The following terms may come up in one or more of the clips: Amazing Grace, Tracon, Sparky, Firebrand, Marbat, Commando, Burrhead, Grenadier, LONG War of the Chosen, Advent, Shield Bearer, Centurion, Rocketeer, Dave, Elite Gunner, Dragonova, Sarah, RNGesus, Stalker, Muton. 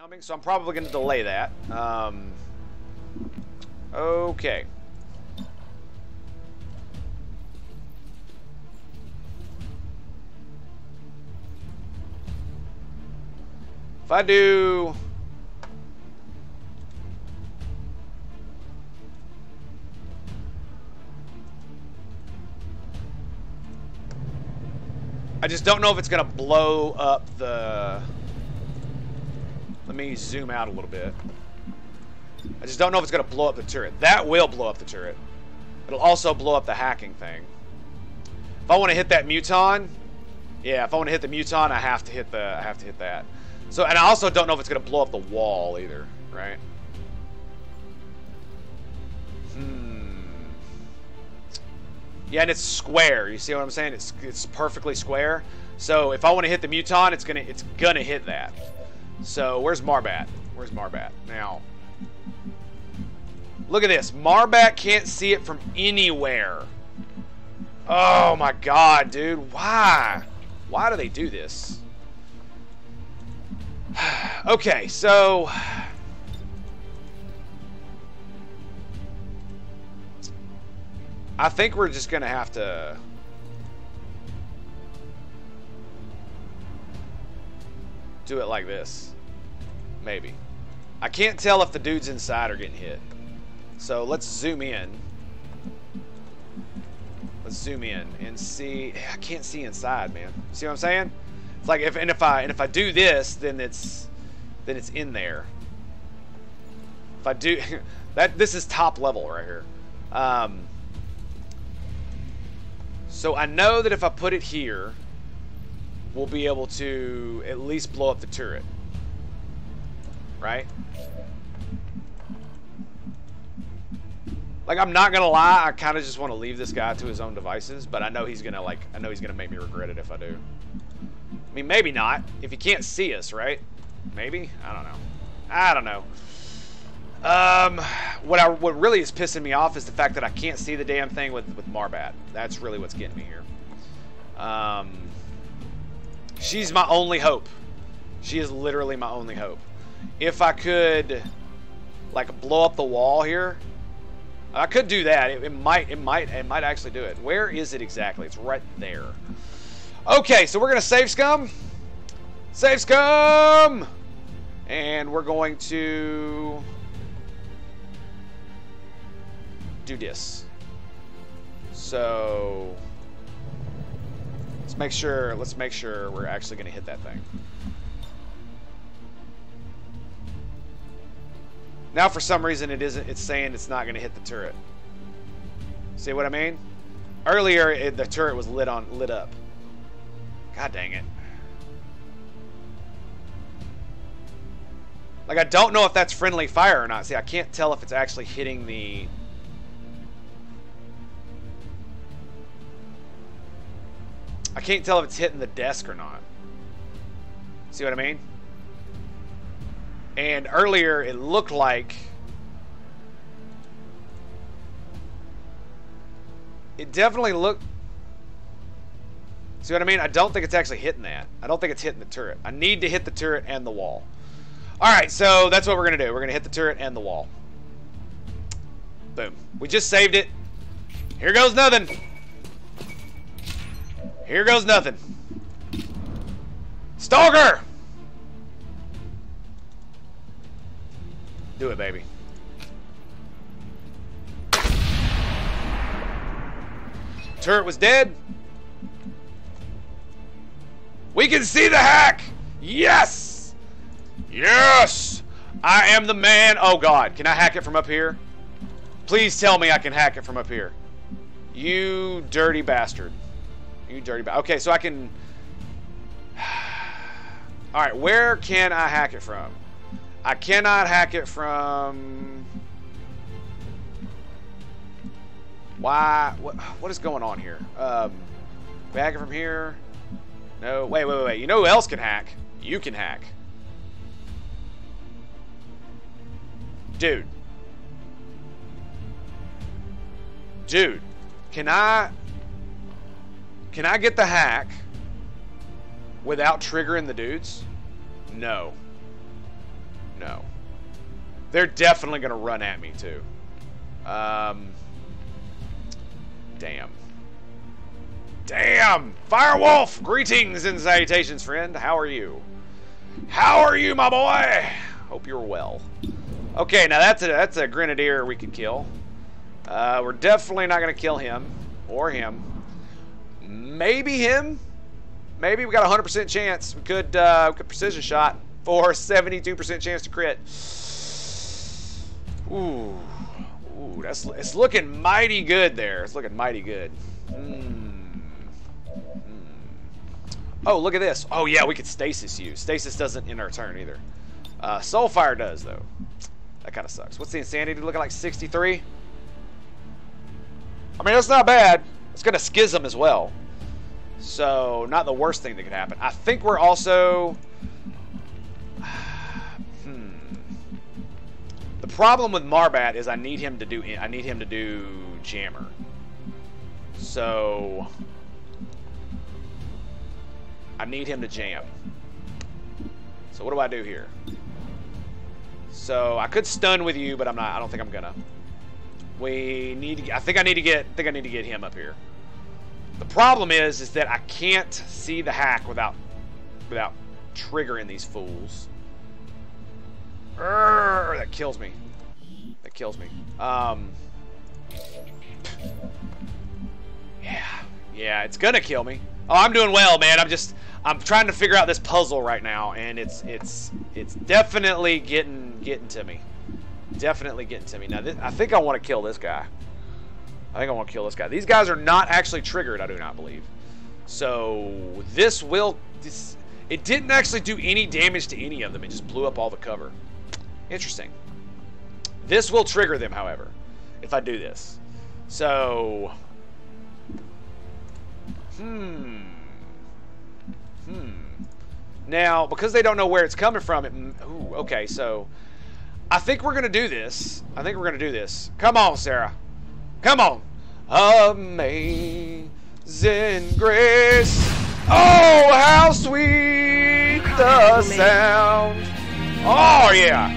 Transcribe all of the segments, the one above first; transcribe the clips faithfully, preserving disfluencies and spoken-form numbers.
coming, so I'm probably going to delay that. Um, okay. If I do... I just don't know if it's going to blow up the... Let me zoom out a little bit. I just don't know if it's going to blow up the turret. That will blow up the turret. It'll also blow up the hacking thing. If I want to hit that Muton... Yeah, if I want to hit the Muton, I have to hit the... I have to hit that. So, and I also don't know if it's going to blow up the wall either, right? Hmm... Yeah, and it's square. You see what I'm saying? It's it's perfectly square. So if I want to hit the Muton, it's gonna it's gonna hit that. So where's Marbat? Where's Marbat? Now, look at this. Marbat can't see it from anywhere. Oh my God, dude! Why? Why do they do this? Okay, so. I think we're just gonna have to. Do it like this. Maybe. I can't tell if the dudes inside are getting hit. So let's zoom in. Let's zoom in and see. I can't see inside, man. See what I'm saying? It's like if and if I and if I do this, then it's then it's in there. If I do that, this is top level right here. Um So I know that if I put it here, we'll be able to at least blow up the turret, right? Like, I'm not gonna lie, I kind of just want to leave this guy to his own devices, but I know he's gonna like, I know he's gonna make me regret it if I do. I mean, maybe not. If he can't see us, right? Maybe? I don't know. I don't know. Um, what I what really is pissing me off is the fact that I can't see the damn thing with with Marbat. That's really what's getting me here. Um, she's my only hope. She is literally my only hope. If I could, like, blow up the wall here, I could do that. It, it might, it might, it might actually do it. Where is it exactly? It's right there. Okay, so we're gonna save scum, save scum, and we're going to. Do this. So let's make sure let's make sure we're actually gonna hit that thing. Now for some reason it isn't it's saying it's not gonna hit the turret. See what I mean? Earlier it, the turret was lit on lit up. God dang it. Like, I don't know if that's friendly fire or not. See, I can't tell if it's actually hitting the I can't tell if it's hitting the desk or not. See what I mean? And earlier it looked like it definitely looked see what I mean? I don't think it's actually hitting that. I don't think it's hitting the turret. I need to hit the turret and the wall. Alright, so that's what we're gonna do. We're gonna hit the turret and the wall. Boom. We just saved it. Here goes nothing. Here goes nothing. Stalker! Do it, baby. Turret was dead. We can see the hack! Yes! Yes! I am the man. Oh, God. Can I hack it from up here? Please tell me I can hack it from up here. You dirty bastard. You dirty bag. Okay, so I can... Alright, where can I hack it from? I cannot hack it from... Why? What, what is going on here? Um, we hack it from here? No. Wait, wait, wait, wait. You know who else can hack? You can hack. Dude. Dude. Can I... Can I get the hack without triggering the dudes? No. No. They're definitely going to run at me, too. Um, damn. Damn! Firewolf! Greetings and salutations, friend. How are you? How are you, my boy? Hope you're well. Okay, now that's a, that's a Grenadier we could kill. Uh, we're definitely not going to kill him. Or him. Maybe him? Maybe we got a one hundred percent chance. We could, uh, we could precision shot for a seventy-two percent chance to crit. Ooh. Ooh, that's, it's looking mighty good there. It's looking mighty good. Mm. Mm. Oh, look at this. Oh, yeah, we could stasis you. Stasis doesn't end our turn either. Uh, Soulfire does, though. That kind of sucks. What's the insanity looking like? sixty-three? I mean, that's not bad. It's going to schism as well. So, not the worst thing that could happen. I think we're also... hmm. The problem with Marbat is I need him to do... I need him to do Jammer. So... I need him to jam. So what do I do here? So I could stun with you, but I'm not. I don't think I'm gonna. We need. To, I think I need to get. I think I need to get him up here. The problem is, is that I can't see the hack without, without triggering these fools. Urgh, that kills me. That kills me. Um. Yeah. Yeah. It's gonna kill me. Oh, I'm doing well, man. I'm just, I'm trying to figure out this puzzle right now, and it's, it's, it's definitely getting, getting to me. Definitely getting to me. Now, this, I think I want to kill this guy. I think I want to kill this guy. These guys are not actually triggered, I do not believe. So, this will, this, it didn't actually do any damage to any of them. It just blew up all the cover. Interesting. This will trigger them, however, if I do this. So... Hmm. Hmm. Now, because they don't know where it's coming from, it... Ooh, okay, so... I think we're going to do this. I think we're going to do this. Come on, Sarah. Come on. Amazing Grace. Oh, how sweet the sound. Oh, yeah.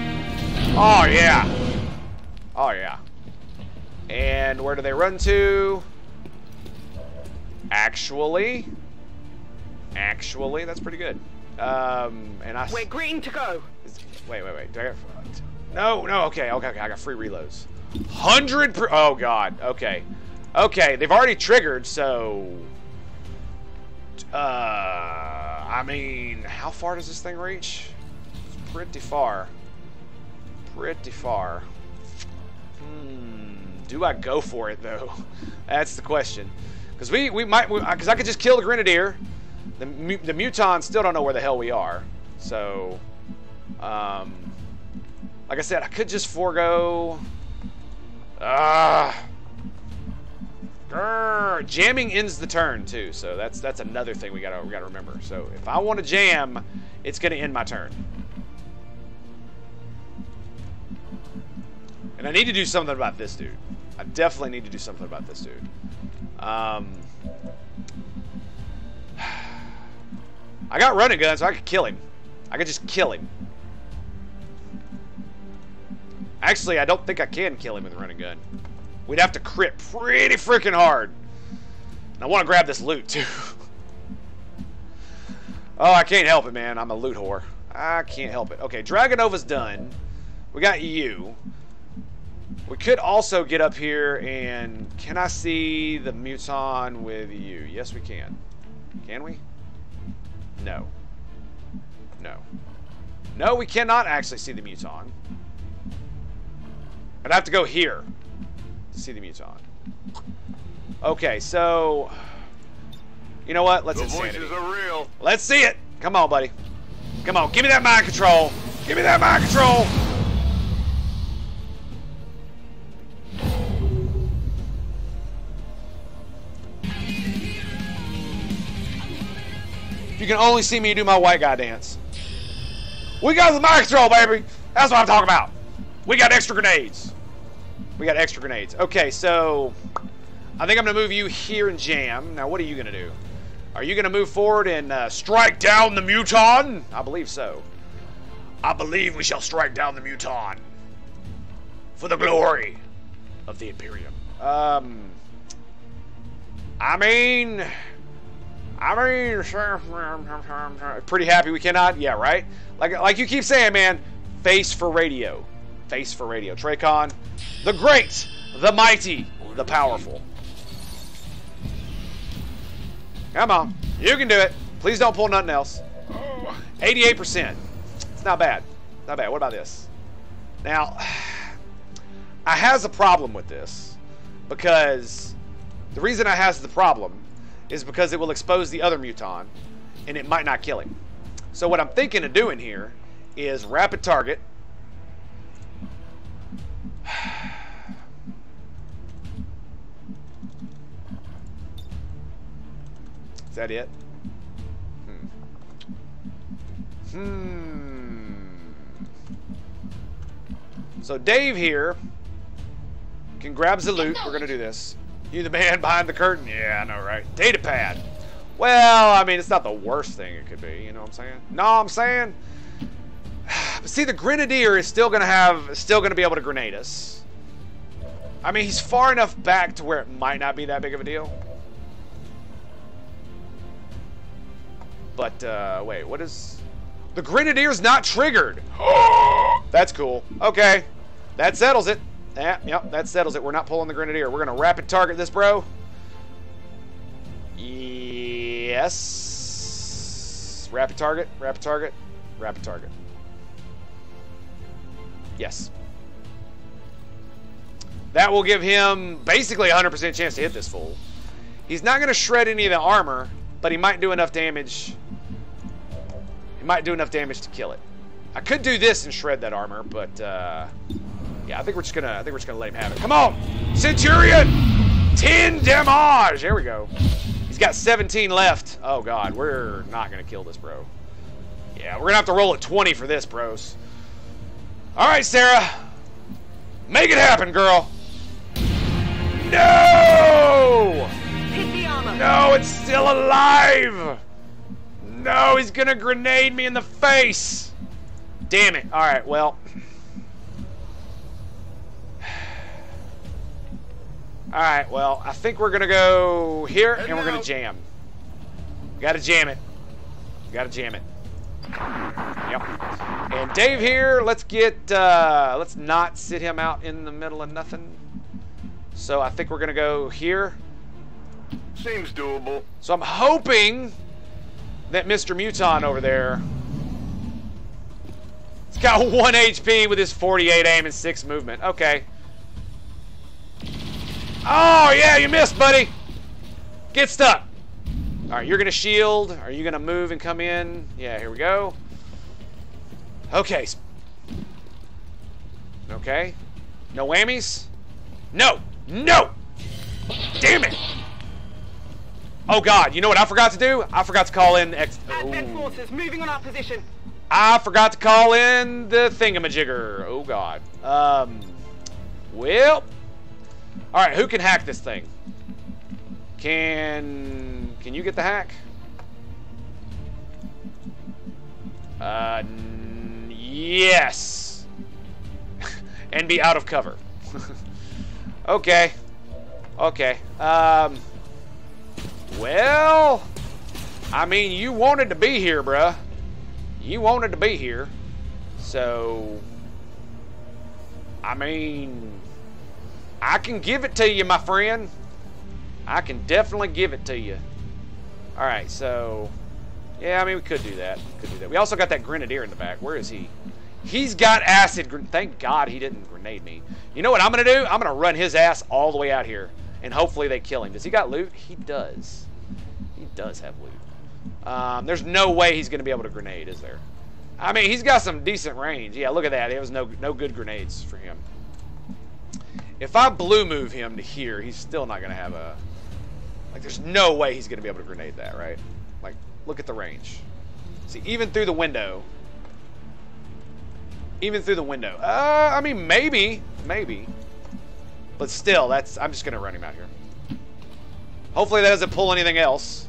Oh, yeah. Oh, yeah. And where do they run to? Actually, actually, that's pretty good. Um, and I. We're green to go. Wait, wait, wait. Do I have, no, no. Okay, okay, okay. I got free reloads. Hundred. Oh God. Okay, okay. They've already triggered. So, uh, I mean, how far does this thing reach? It's pretty far. Pretty far. Hmm. Do I go for it though? That's the question. Because we, we might, because I could just kill the Grenadier. The, the Muton still don't know where the hell we are. So, um, like I said, I could just forego. Ah, uh, jamming ends the turn too. So that's that's another thing we gotta we gotta remember. So if I want to jam, it's gonna end my turn. And I need to do something about this dude. I definitely need to do something about this dude. Um, I got running gun, so I could kill him. I could just kill him. Actually, I don't think I can kill him with a running gun. We'd have to crit pretty freaking hard. And I want to grab this loot, too. Oh, I can't help it, man. I'm a loot whore. I can't help it. Okay, Dragonova's done. We got you. We could also get up here and... Can I see the Muton with you? Yes, we can. Can we? No. No. No, we cannot actually see the Muton. I'd have to go here to see the Muton. Okay, so... You know what? Let's see it. The voices are real. Let's see it! Come on, buddy. Come on, give me that mind control! Give me that mind control! You can only see me do my white guy dance. We got the mind control, baby. That's what I'm talking about. We got extra grenades. We got extra grenades. Okay, so I think I'm going to move you here and jam. Now, what are you going to do? Are you going to move forward and uh, strike down the Muton? I believe so. I believe we shall strike down the Muton for the glory of the Imperium. Um, I mean, I mean, pretty happy we cannot. Yeah, right. Like, like you keep saying, man. Face for radio, face for radio. Tracon, the great, the mighty, the powerful. Come on, you can do it. Please don't pull nothing else. eighty-eight percent. It's not bad. Not bad. What about this? Now, I has a problem with this because the reason I has the problem is because it will expose the other Muton and it might not kill him. So what I'm thinking of doing here is rapid target. Is that it? Hmm. Hmm. So Dave here can grab the loot. We're gonna do this. You the man behind the curtain? Yeah, I know, right? Data pad. Well, I mean, it's not the worst thing it could be. You know what I'm saying? No, I'm saying. But see, the Grenadier is still gonna have, still gonna be able to grenade us. I mean, he's far enough back to where it might not be that big of a deal. But uh, wait, what is? The Grenadier's not triggered. That's cool. Okay, that settles it. Yeah, yep, that settles it. We're not pulling the Grenadier. We're gonna rapid target this, bro. Yes. Rapid target. Rapid target. Rapid target. Yes. That will give him basically one hundred percent chance to hit this fool. He's not going to shred any of the armor, but he might do enough damage. He might do enough damage to kill it. I could do this and shred that armor, but uh, yeah, I think we're just gonna. I think we're just gonna let him have it. Come on, Centurion, ten damage. There we go. He's got seventeen left. Oh God, we're not gonna kill this, bro. Yeah, we're gonna have to roll a twenty for this, bros. All right, Sarah, make it happen, girl. No! Hit the armor. No, it's still alive. No, he's gonna grenade me in the face. Damn it. All right, well. All right, well, I think we're gonna go here and we're gonna jam. Gotta jam it. Gotta jam it. Yep. And Dave here, let's get, uh, let's not sit him out in the middle of nothing. So I think we're going to go here. Seems doable. So I'm hoping that Mister Muton over there, he's got one H P with his forty-eight aim and six movement. Okay. Oh, yeah, you missed, buddy. Get stuck. All right, you're going to shield. Are you going to move and come in? Yeah, here we go. Okay. Okay. No whammies? No! No! Damn it! Oh, God. You know what I forgot to do? I forgot to call in... Ex Advent forces moving on our position. I forgot to call in the thingamajigger. Oh, God. Um. Well. All right, who can hack this thing? Can... Can you get the hack? Uh, yes. And be out of cover. Okay. Okay. Um, well, I mean, you wanted to be here, bruh. You wanted to be here. So, I mean, I can give it to you, my friend. I can definitely give it to you. All right, so, yeah, I mean, we could do that. Could do that. We also got that Grenadier in the back. Where is he? He's got acid. Thank God he didn't grenade me. You know what I'm going to do? I'm going to run his ass all the way out here, and hopefully they kill him. Does he got loot? He does. He does have loot. Um, there's no way he's going to be able to grenade, is there? I mean, he's got some decent range. Yeah, look at that. There was no, no good grenades for him. If I blue move him to here, he's still not going to have a... Like, there's no way he's going to be able to grenade that, right? Like, look at the range. See, even through the window. Even through the window. Uh, I mean, maybe. Maybe. But still, that's... I'm just going to run him out here. Hopefully that doesn't pull anything else.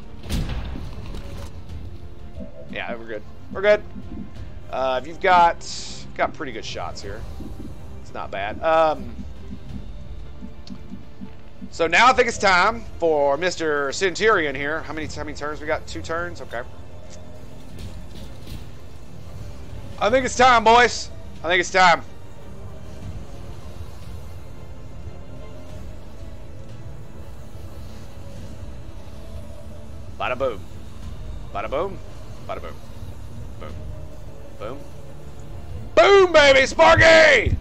Yeah, we're good. We're good. Uh, you've got got pretty good shots here. It's not bad. Um, so now I think it's time for Mister Centurion here. How many how many turns we got? Two turns. Okay. I think it's time, boys. I think it's time. Bada boom. Bada boom. Bada boom. Boom. Boom. Boom, baby! Sparky!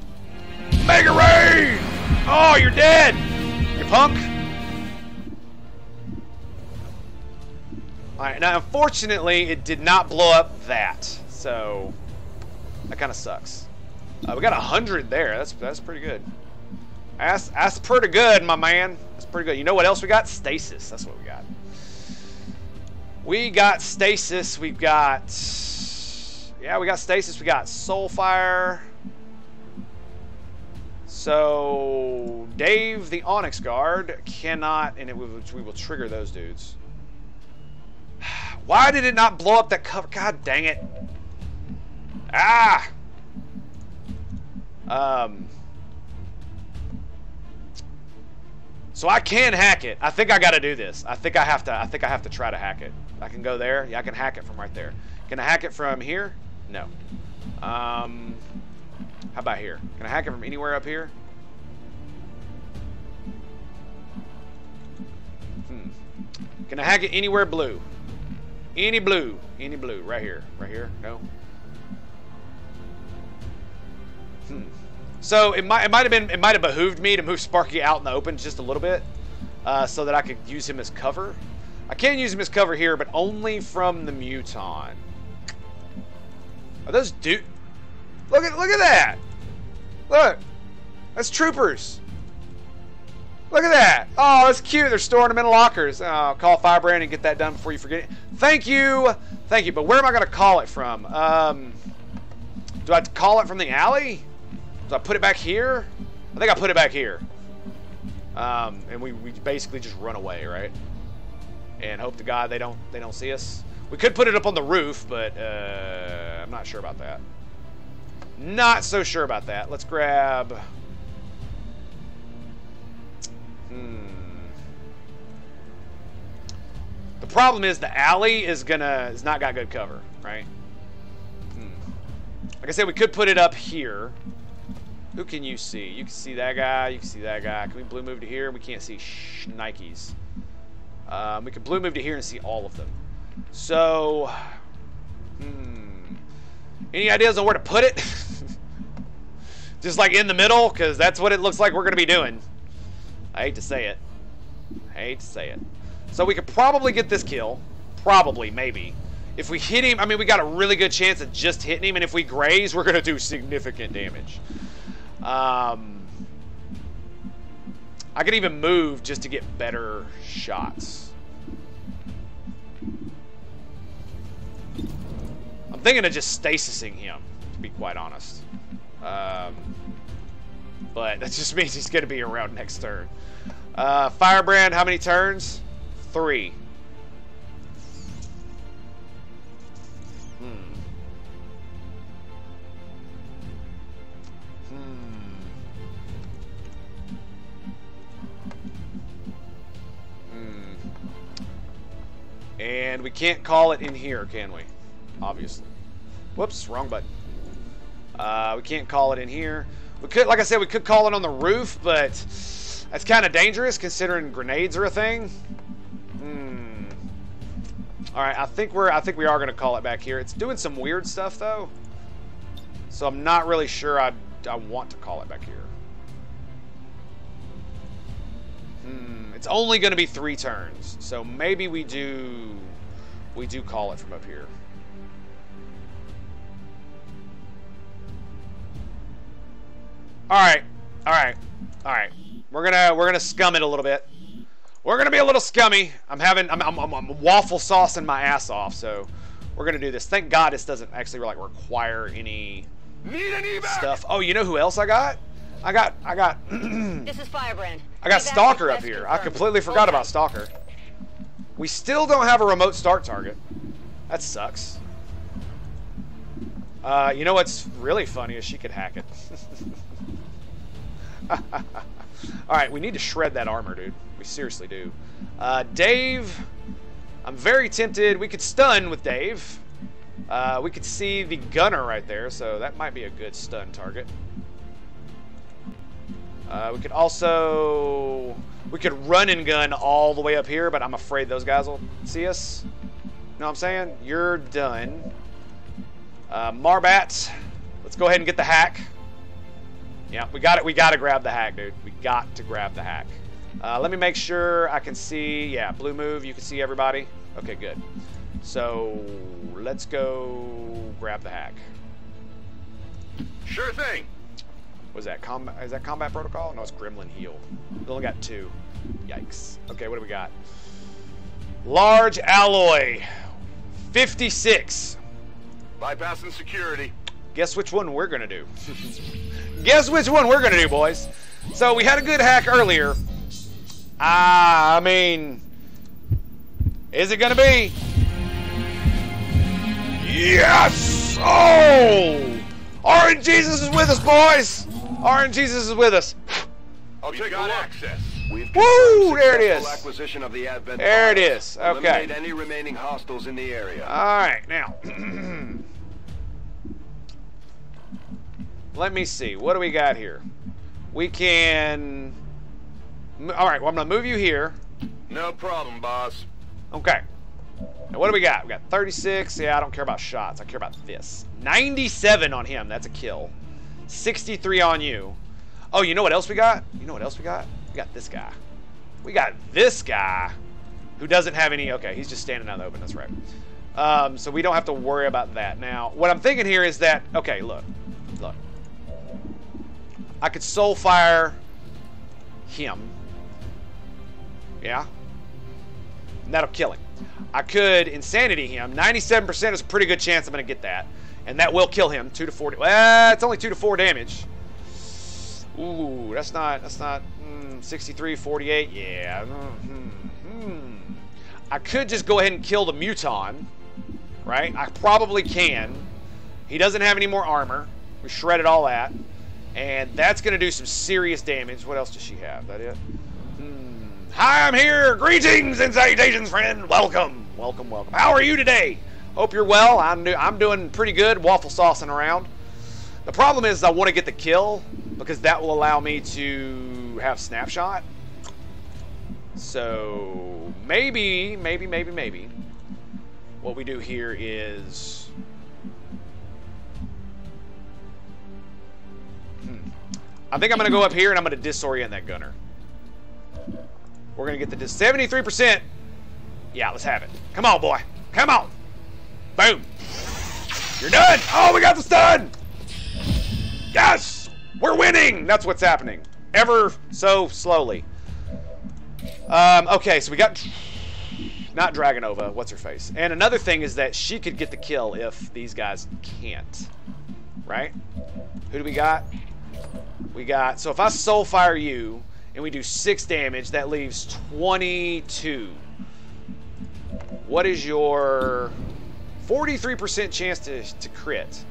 Make it rain! Oh, you're dead! You punk! Alright, now unfortunately, it did not blow up that. So, that kind of sucks. Uh, we got one hundred there. That's that's pretty good. That's, that's pretty good, my man. That's pretty good. You know what else we got? Stasis. That's what we got. We got stasis, we've got, yeah, we got stasis, we got soulfire. So, Dave, the Onyx Guard, cannot, and it will, we will trigger those dudes. Why did it not blow up that cover? God dang it. Ah! Um. So I can hack it. I think I gotta do this. I think I have to, I think I have to try to hack it. I can go there. Yeah, I can hack it from right there. Can I hack it from here? No. Um, how about here? Can I hack it from anywhere up here? Hmm. Can I hack it anywhere blue? Any blue. Any blue. Right here. Right here. No. Hmm. So it might, it might have been, it might have behooved me to move Sparky out in the open just a little bit, uh, so that I could use him as cover. I can use him as cover here, but only from the Muton. Are those dude? Look at look at that! Look, that's troopers. Look at that! Oh, that's cute. They're storing them in lockers. Oh, call Firebrand and get that done before you forget it. Thank you, thank you. But where am I gonna call it from? Um, do I call it from the alley? Do I put it back here? I think I put it back here. Um, and we we basically just run away, right? And hope to God they don't they don't see us. We could put it up on the roof, but uh, I'm not sure about that. Not so sure about that. Let's grab. Hmm. The problem is the alley is gonna is not got good cover, right? Hmm. Like I said, we could put it up here. Who can you see? You can see that guy. You can see that guy. Can we blue move to here? We can't see shnikes. Um, we can blue move to here and see all of them. So, hmm. Any ideas on where to put it? Just like in the middle? Because that's what it looks like we're going to be doing. I hate to say it. I hate to say it. So we could probably get this kill. Probably, maybe. If we hit him, I mean, we got a really good chance of just hitting him. And if we graze, we're going to do significant damage. Um... I could even move just to get better shots. I'm thinking of just stasising him, to be quite honest. Um, but that just means he's going to be around next turn. Uh, Firebrand, how many turns? Three. And we can't call it in here, can we? Obviously. Whoops, wrong button. Uh, we can't call it in here. We could, like I said, we could call it on the roof, but that's kind of dangerous considering grenades are a thing. Hmm. All right, I think we're, I think we are gonna call it back here. It's doing some weird stuff though, so I'm not really sure I, I want to call it back here. It's only going to be three turns, so maybe we do we do call it from up here. All right, all right, all right. We're gonna we're gonna scum it a little bit. We're gonna be a little scummy. I'm having I'm I'm, I'm, I'm waffle saucing my ass off, so we're gonna do this. Thank God this doesn't actually like require any stuff. Oh, you know who else I got? I got, I got, this is Firebrand. I got Stalker up here. I completely forgot about Stalker. We still don't have a remote start target. That sucks. Uh, you know what's really funny is she could hack it. Alright, we need to shred that armor, dude. We seriously do. Uh, Dave, I'm very tempted. We could stun with Dave. Uh, we could see the gunner right there, so that might be a good stun target. Uh, we could also... We could run and gun all the way up here, but I'm afraid those guys will see us. Know what I'm saying? You're done. Uh, Marbat, let's go ahead and get the hack. Yeah, we got it. We got to grab the hack, dude. We got to grab the hack. Uh, let me make sure I can see. Yeah, blue move. You can see everybody. Okay, good. So let's go grab the hack. Sure thing. Was that combat? Is that combat protocol? No, it's Gremlin Heal. We only got two. Yikes. Okay, what do we got? Large alloy, fifty-six. Bypassing security. Guess which one we're gonna do. Guess which one we're gonna do, boys. So we had a good hack earlier. Ah, I mean, is it gonna be? Yes! Oh! RNGesus is with us, boys! RNGesus is with us. I'll take all access. We've Woo! There it is. Acquisition of the Advent there it is. Okay. Eliminate any remaining hostiles in the area. All right, now. Let me see. What do we got here? We can... All right, well, I'm going to move you here. No problem, boss. Okay. Now, what do we got? We got thirty-six. Yeah, I don't care about shots. I care about this. ninety-seven on him. That's a kill. sixty-three on you. Oh, you know what else we got? You know what else we got? We got this guy. We got this guy who doesn't have any... Okay, he's just standing out in the open. That's right. Um, so we don't have to worry about that. Now, what I'm thinking here is that... Okay, look. Look. I could soul fire him. Yeah. And that'll kill him. I could insanity him. ninety-seven percent is a pretty good chance I'm going to get that. And that will kill him. two to four. Well, it's only two to four damage. Ooh, that's not... That's not... Mm, sixty-three, forty-eight. Yeah. Mm-hmm, mm. I could just go ahead and kill the Muton. Right? I probably can. He doesn't have any more armor. We shredded all that. And that's going to do some serious damage. What else does she have? Is that it? Hmm. Hi, I'm here. Greetings and salutations, friend. Welcome. Welcome, welcome. How are you today? Hope you're well. I'm, do I'm doing pretty good. Waffle saucing around. The problem is I want to get the kill because that will allow me to have snapshot. So maybe, maybe, maybe, maybe. What we do here is... I think I'm going to go up here and I'm going to disorient that gunner. We're going to get the dis seventy-three percent. Yeah, let's have it. Come on, boy. Come on. Boom. You're done. Oh, we got the stun. Yes. We're winning. That's what's happening. Ever so slowly. Um, okay, so we got not Dragonova. What's her face? And another thing is that she could get the kill if these guys can't. Right? Who do we got? We got, so if I soul fire you and we do six damage, that leaves twenty-two. What is your forty-three percent chance to, to crit?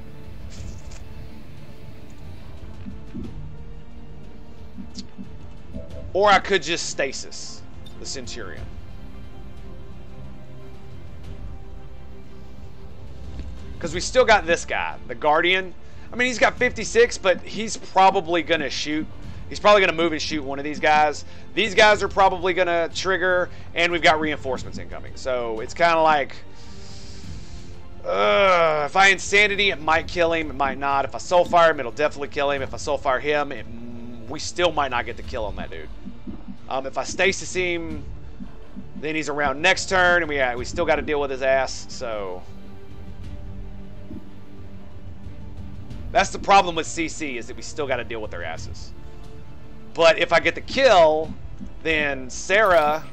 Or I could just stasis the Centurion. Because we still got this guy, the Guardian. I mean, he's got fifty-six, but he's probably going to shoot. He's probably going to move and shoot one of these guys. These guys are probably going to trigger, and we've got reinforcements incoming. So it's kind of like, uh, if I Insanity, it might kill him. It might not. If I Soulfire him, it'll definitely kill him. If I Soulfire him, it, we still might not get the kill on that dude. Um, if I Stasis him, then he's around next turn, and we, uh, we still got to deal with his ass, so... That's the problem with C C, is that we still got to deal with their asses. But if I get the kill, then Sarah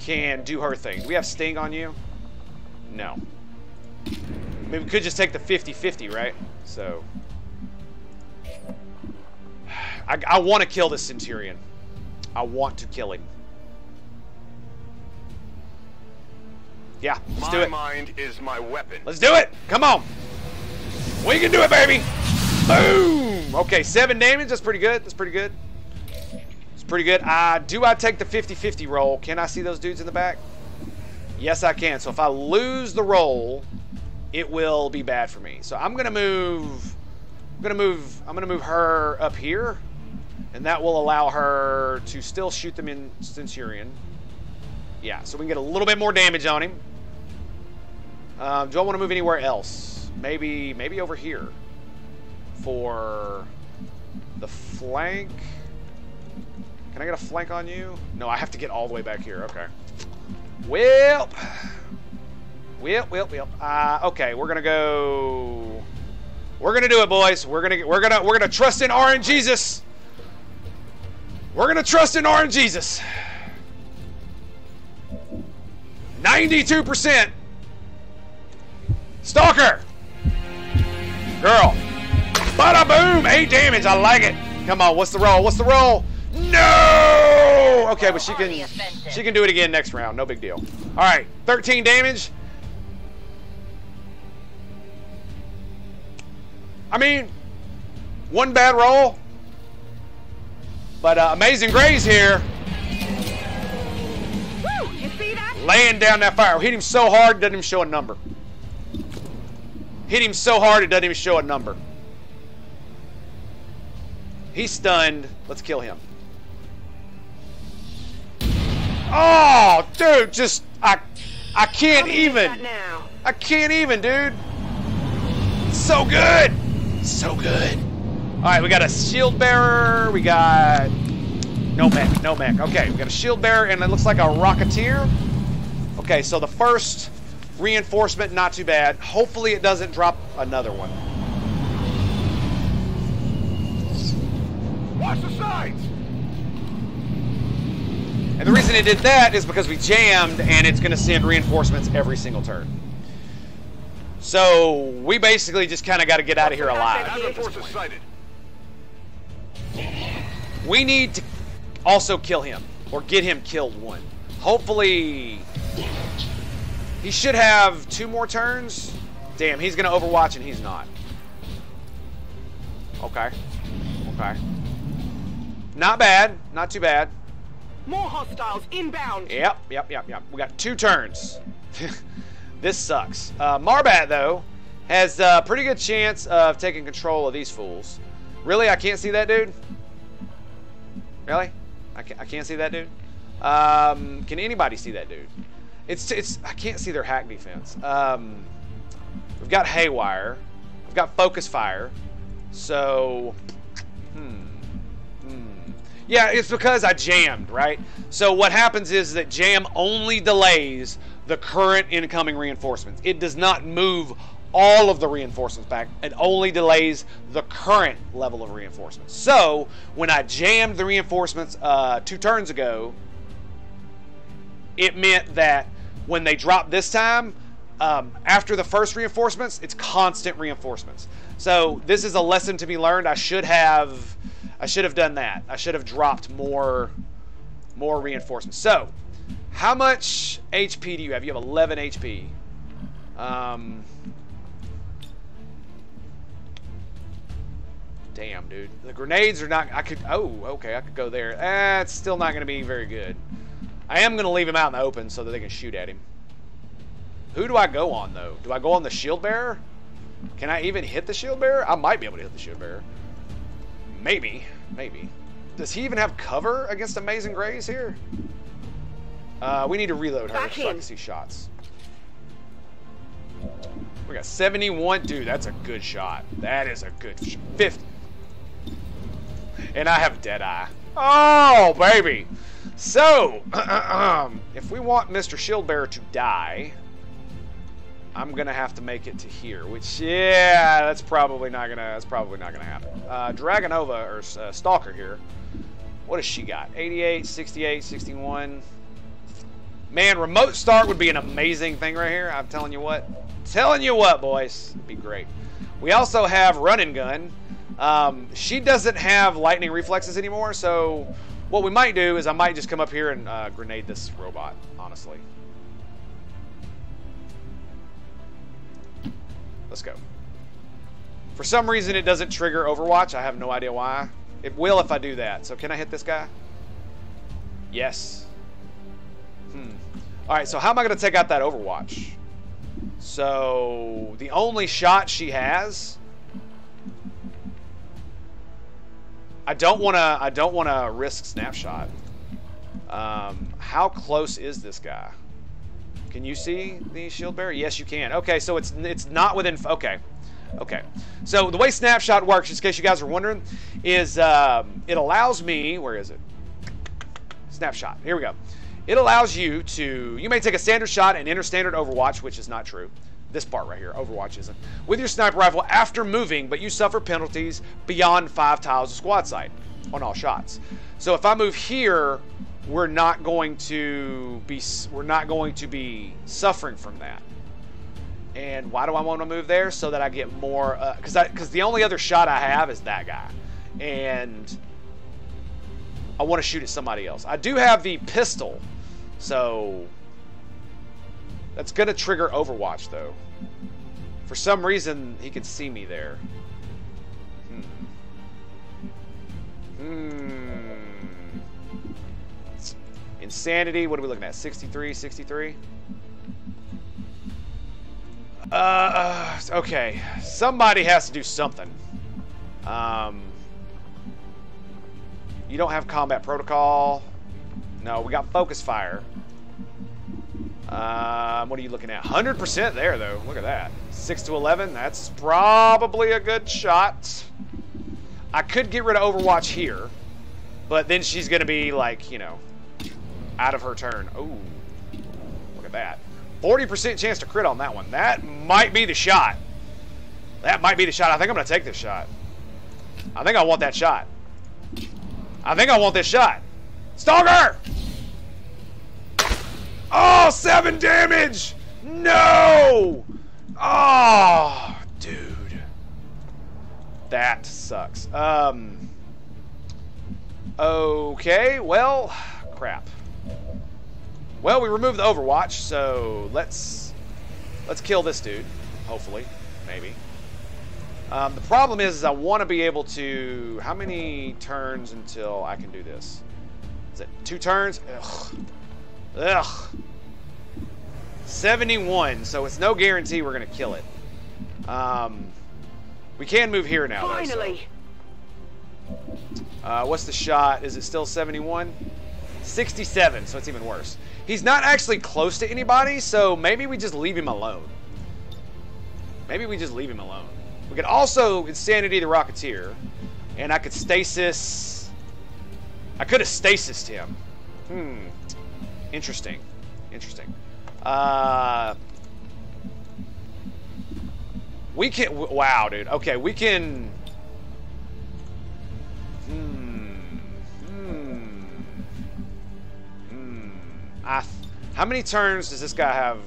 can do her thing. Do we have Sting on you? No. I mean, we could just take the fifty fifty, right? So. I, I want to kill this Centurion. I want to kill him. Yeah, let's do it. My mind is my weapon. Let's do it. Come on. We can do it, baby! Boom! Okay, seven damage. That's pretty good. That's pretty good. That's pretty good. Uh, do I take the fifty fifty roll? Can I see those dudes in the back? Yes, I can. So if I lose the roll, it will be bad for me. So I'm gonna move. I'm gonna move. I'm gonna move her up here, and that will allow her to still shoot them in Centurion. Yeah. So we can get a little bit more damage on him. Um, do I want to move anywhere else? Maybe. Maybe over here. For the flank. Can I get a flank on you? No, I have to get all the way back here. Okay. Well. Well, well, well. Uh, okay, we're gonna go. We're gonna do it, boys. We're gonna we're gonna we're gonna trust in RNGesus. We're gonna trust in RNGesus. ninety-two percent. Stalker. Girl. Bada boom! Eight damage. I like it. Come on. What's the roll? What's the roll? No. Okay, but she can she can do it again next round. No big deal. All right. thirteen damage. I mean, one bad roll. But uh, Amazing Grace here. Woo, you see that? Laying down that fire. Hit him so hard, it doesn't even show a number. Hit him so hard, it doesn't even show a number. He's stunned. Let's kill him. Oh, dude, just I, I can't even. I can't even, dude. So good, so good. All right, we got a Shield Bearer. We got no mech, no mech. Okay, we got a Shield Bearer, and it looks like a Rocketeer. Okay, so the first reinforcement, not too bad. Hopefully, it doesn't drop another one. Watch the sides! And the reason it did that is because we jammed, and it's going to send reinforcements every single turn. So we basically just kind of got to get out of here alive. We need to also kill him, or get him killed one. Hopefully, he should have two more turns. Damn, he's going to Overwatch, and he's not. Okay. Okay. Not bad. Not too bad. More hostiles inbound. Yep, yep, yep, yep. We got two turns. This sucks. Uh, Marbat, though, has a pretty good chance of taking control of these fools. Really? I can't see that dude? Really? I can't, I can't see that dude? Um, can anybody see that dude? It's, it's. I can't see their hack defense. Um, we've got Haywire. We've got Focus Fire. So, hmm. Yeah, it's because I jammed, right? So what happens is that jam only delays the current incoming reinforcements. It does not move all of the reinforcements back. It only delays the current level of reinforcements. So when I jammed the reinforcements uh, two turns ago, it meant that when they drop this time, um, after the first reinforcements, it's constant reinforcements. So this is a lesson to be learned. I should have... I should have done that. I should have dropped more, more reinforcements. So, how much H P do you have? You have eleven H P. Um, damn, dude. The grenades are not... I could... Oh, okay. I could go there. That's eh, still not going to be very good. I am going to leave him out in the open so that they can shoot at him. Who do I go on, though? Do I go on the Shield Bearer? Can I even hit the Shield Bearer? I might be able to hit the Shield Bearer. Maybe, maybe. Does he even have cover against Amazing Grace here? Uh, we need to reload her so I can see shots. We got seventy-one. Dude, that's a good shot. That is a good shot. fifty. And I have Deadeye. Oh, baby. So, if we want Mister Shield Bearer to die, I'm gonna have to make it to here, which yeah, that's probably not gonna that's probably not gonna happen. Uh, Dragonova or uh, Stalker here. What has she got? eighty-eight, sixty-eight, sixty-one. Man, remote start would be an amazing thing right here. I'm telling you what, telling you what, boys, it'd be great. We also have Run and Gun. Um, she doesn't have lightning reflexes anymore, so what we might do is I might just come up here and uh, grenade this robot, honestly. Let's go. For some reason, it doesn't trigger Overwatch. I have no idea why. It will if I do that. So can I hit this guy? Yes. Hmm. All right, so how am I going to take out that Overwatch? So the only shot she has... I don't want to I don't want to risk snapshot. Um, how close is this guy? Can you see the shield bearer? Yes, you can. Okay, so it's it's not within... Okay. Okay. So the way snapshot works, just in case you guys are wondering, is um, it allows me... Where is it? Snapshot. Here we go. It allows you to... You may take a standard shot and enter standard Overwatch, which is not true. This part right here, Overwatch isn't. With your sniper rifle after moving, but you suffer penalties beyond five tiles of squad sight on all shots. So if I move here, we're not going to be we're not going to be suffering from that. And why do I want to move there? So that I get more, because uh, because the only other shot I have is that guy, and I want to shoot at somebody else. I do have the pistol, so. That's going to trigger Overwatch, though. For some reason, he can see me there. Hmm. Hmm. Insanity. What are we looking at? sixty-three, sixty-three? Uh, okay. Somebody has to do something. Um, you don't have combat protocol. No, we got focus fire. Um, what are you looking at? one hundred percent there, though. Look at that. six to eleven. That's probably a good shot. I could get rid of Overwatch here, but then she's going to be, like, you know, out of her turn. Oh, look at that. forty percent chance to crit on that one. That might be the shot. That might be the shot. I think I'm going to take this shot. I think I want that shot. I think I want this shot. Stalker! Oh, seven damage! No! Oh, dude. That sucks. Um. Okay, well, crap. Well, we removed the Overwatch, so let's let's kill this dude. Hopefully, maybe. Um, the problem is, is I want to be able to... How many turns until I can do this? Is it two turns? Ugh. Ugh. seventy-one, so it's no guarantee we're gonna kill it. Um, we can move here now. Finally. Though, so. Uh, what's the shot? Is it still seventy-one? sixty-seven, so it's even worse. He's not actually close to anybody, so maybe we just leave him alone. Maybe we just leave him alone. We could also insanity the Rocketeer, and I could stasis. I could have stasised him. Hmm. Interesting. Interesting. Uh, we can... Wow, dude. Okay, we can... Hmm. Hmm. Hmm. I, how many turns does this guy have?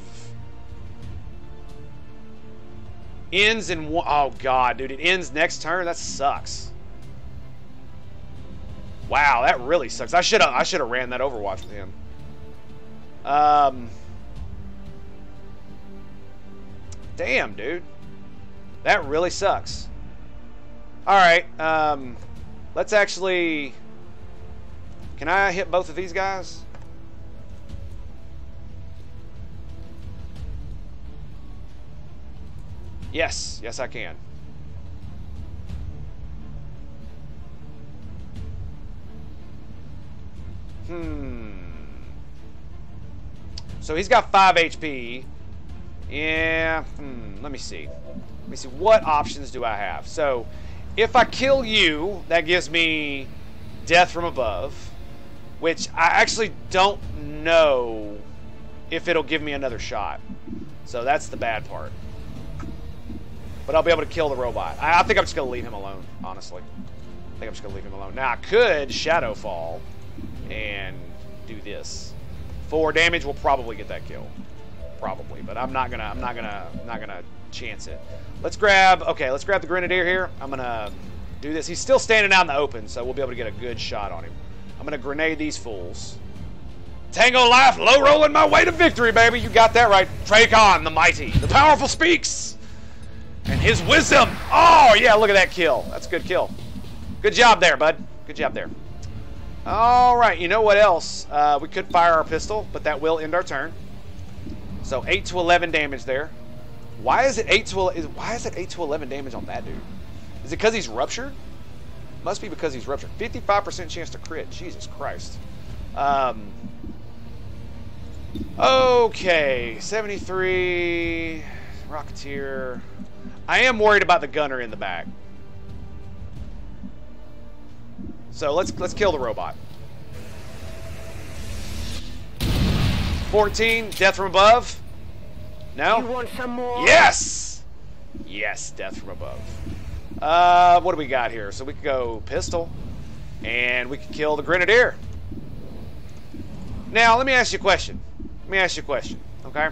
Ends in one... Oh, God, dude. It ends next turn? That sucks. Wow, that really sucks. I should have I should have ran that Overwatch with him. Um, damn, dude. That really sucks. Alright, um, let's actually... Can I hit both of these guys? Yes, yes I can. Hmm... So he's got five H P. Yeah, hmm, let me see. Let me see, what options do I have? So, if I kill you, that gives me death from above, which I actually don't know if it'll give me another shot. So that's the bad part. But I'll be able to kill the robot. I, I think I'm just gonna leave him alone, honestly. I think I'm just gonna leave him alone. Now, I could Shadowfall and do this. Four damage, we'll probably get that kill, probably. But I'm not gonna, I'm not gonna, I'm not gonna chance it. Let's grab, okay, let's grab the Grenadier here. I'm gonna do this. He's still standing out in the open, so we'll be able to get a good shot on him. I'm gonna grenade these fools. Tango life, low rolling my way to victory, baby. You got that right, Tracon the mighty, the powerful speaks. and his wisdom. Oh, yeah, look at that kill. That's a good kill. Good job there, bud. Good job there. All right, you know what else? Uh, we could fire our pistol, but that will end our turn. So eight to eleven damage there. Why is it eight to eleven damage on that dude? Is it because he's ruptured? Must be because he's ruptured. fifty-five percent chance to crit. Jesus Christ. Um, okay, seventy-three, Rocketeer. I am worried about the gunner in the back. So let's let's kill the robot. fourteen, death from above. No? You want some more? Yes! Yes, death from above. Uh, what do we got here? So we could go pistol, and we could kill the Grenadier. Now, let me ask you a question. Let me ask you a question, okay?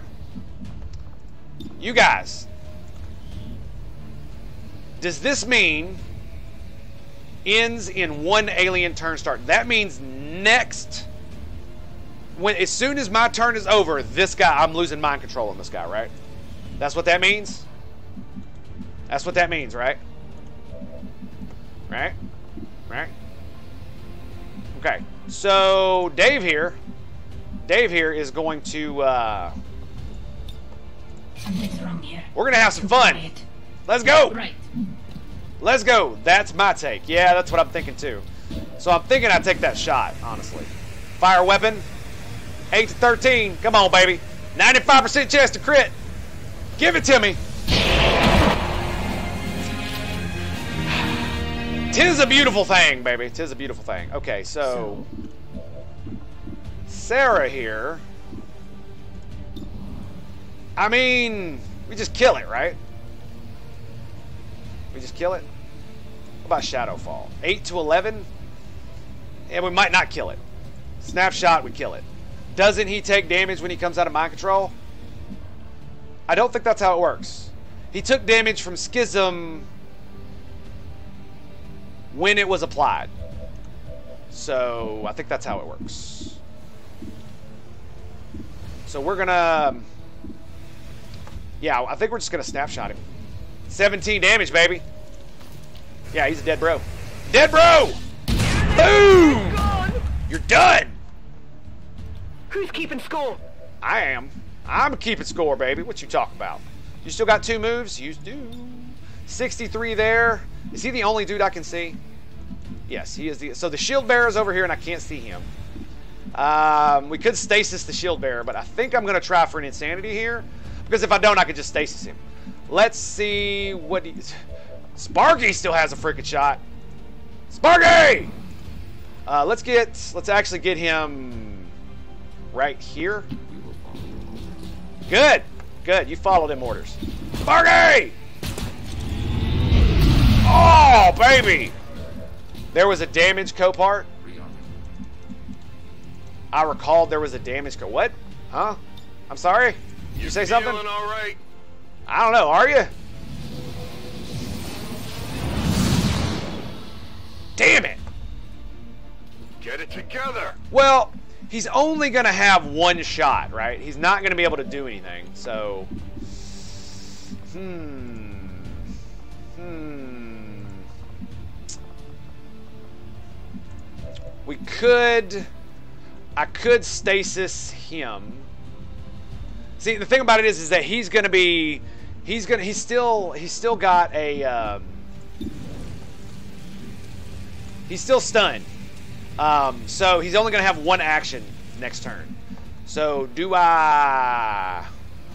You guys, does this mean ends in one alien turn start? That means next, when as soon as my turn is over, this guy, I'm losing mind control on this guy, right? That's what that means? That's what that means, right? Right? Right? Okay, so Dave here, Dave here is going to, uh... something's wrong here. We're gonna have some fun. Let's go! Right. Let's go. That's my take. Yeah, that's what I'm thinking too. So I'm thinking I take that shot, honestly. Fire weapon, eight to thirteen. Come on, baby. ninety-five percent chance to crit. Give it to me. Tis a beautiful thing, baby. Tis a beautiful thing. Okay, so Sarah here. I mean, we just kill it, right? We just kill it. About Shadowfall, eight to eleven, and we might not kill it. Snapshot, we kill it. Doesn't he take damage when he comes out of mind control? I don't think that's how it works. He took damage from Schism when it was applied, so I think that's how it works. So we're gonna, yeah, I think we're just gonna snapshot him. seventeen damage, baby. Yeah, he's a dead bro. Dead bro! Boom! You're done! Who's keeping score? I am. I'm keeping score, baby. What you talking about? You still got two moves? You do. sixty-three there. Is he the only dude I can see? Yes, he is the... So the shield bearer's over here, and I can't see him. Um, we could stasis the shield bearer, but I think I'm going to try for an insanity here. Because if I don't, I could just stasis him. Let's see what he... Sparky still has a freaking shot. Sparky! Uh, let's get... Let's actually get him right here. Good. Good. You followed him orders. Sparky! Oh, baby! There was a damage copart. I recalled there was a damage co... What? Huh? I'm sorry? You say something? You're feeling all right. I don't know, are you? Damn it! Get it together! Well, he's only gonna have one shot, right? He's not gonna be able to do anything, so... Hmm... Hmm... We could... I could stasis him. See, the thing about it is, is that he's gonna be... He's gonna, he's still, he's still got a, um, he's still stunned. Um, so he's only gonna have one action next turn. So do I,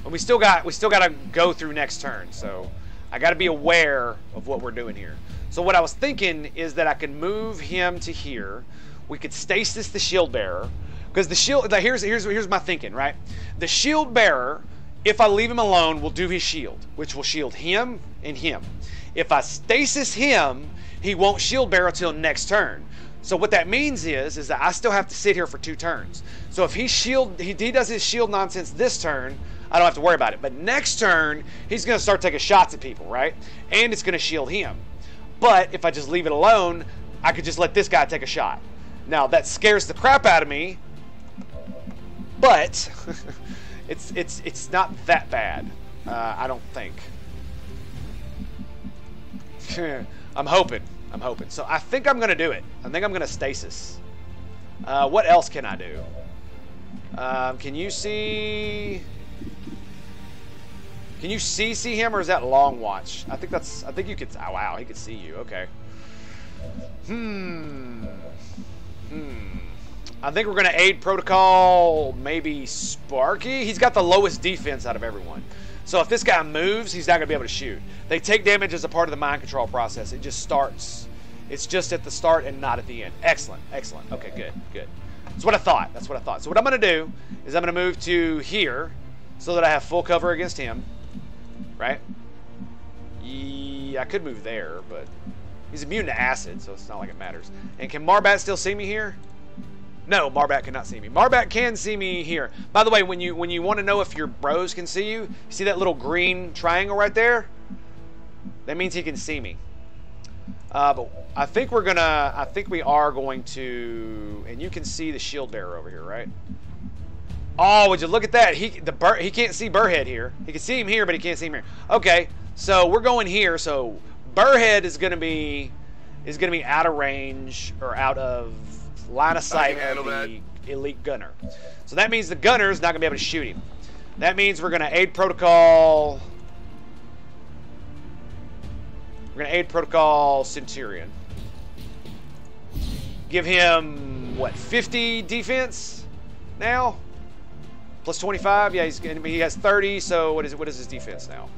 well, we still got, we still gotta go through next turn. So I gotta be aware of what we're doing here. So what I was thinking is that I can move him to here. We could stasis the shield bearer. Because the shield, like, here's, here's, here's my thinking, right? The shield bearer, if I leave him alone, will do his shield, which will shield him and him. If I stasis him, he won't shield bearer till next turn. So what that means is, is that I still have to sit here for two turns. So if he shield, he, he does his shield nonsense this turn, I don't have to worry about it. But next turn, he's going to start taking shots at people, right? And it's going to shield him. But if I just leave it alone, I could just let this guy take a shot. Now, that scares the crap out of me, but... It's it's it's not that bad, uh, I don't think. I'm hoping. I'm hoping. So I think I'm going to do it. I think I'm going to stasis. Uh, what else can I do? Um, can you see... Can you see see him, or is that long watch? I think that's... I think you could... Oh, wow. He could see you. Okay. Hmm. Hmm. I think we're going to aid protocol maybe Sparky. He's got the lowest defense out of everyone. So if this guy moves, he's not going to be able to shoot. They take damage as a part of the mind control process. It just starts. It's just at the start and not at the end. Excellent. Excellent. Okay, good. Good. That's what I thought. That's what I thought. So what I'm going to do is I'm going to move to here so that I have full cover against him. Right? Yeah, I could move there, but he's immune to acid, so it's not like it matters. And can Marbat still see me here? No, Marbat cannot see me. Marbat can see me here. By the way, when you when you want to know if your bros can see you, see that little green triangle right there? That means he can see me. Uh, but I think we're gonna. I think we are going to. And you can see the Shield Bearer over here, right? Oh, would you look at that? He the Bur, he can't see Burrhead here. He can see him here, but he can't see him here. Okay, so we're going here. So Burrhead is gonna be is gonna be out of range or out of line of sight of the Elite Gunner. So that means the Gunner is not going to be able to shoot him. That means we're going to aid protocol... We're going to aid protocol Centurion. Give him, what, fifty defense now? Plus twenty-five? Yeah, he's gonna be, he has thirty, so what is it? What is his defense now?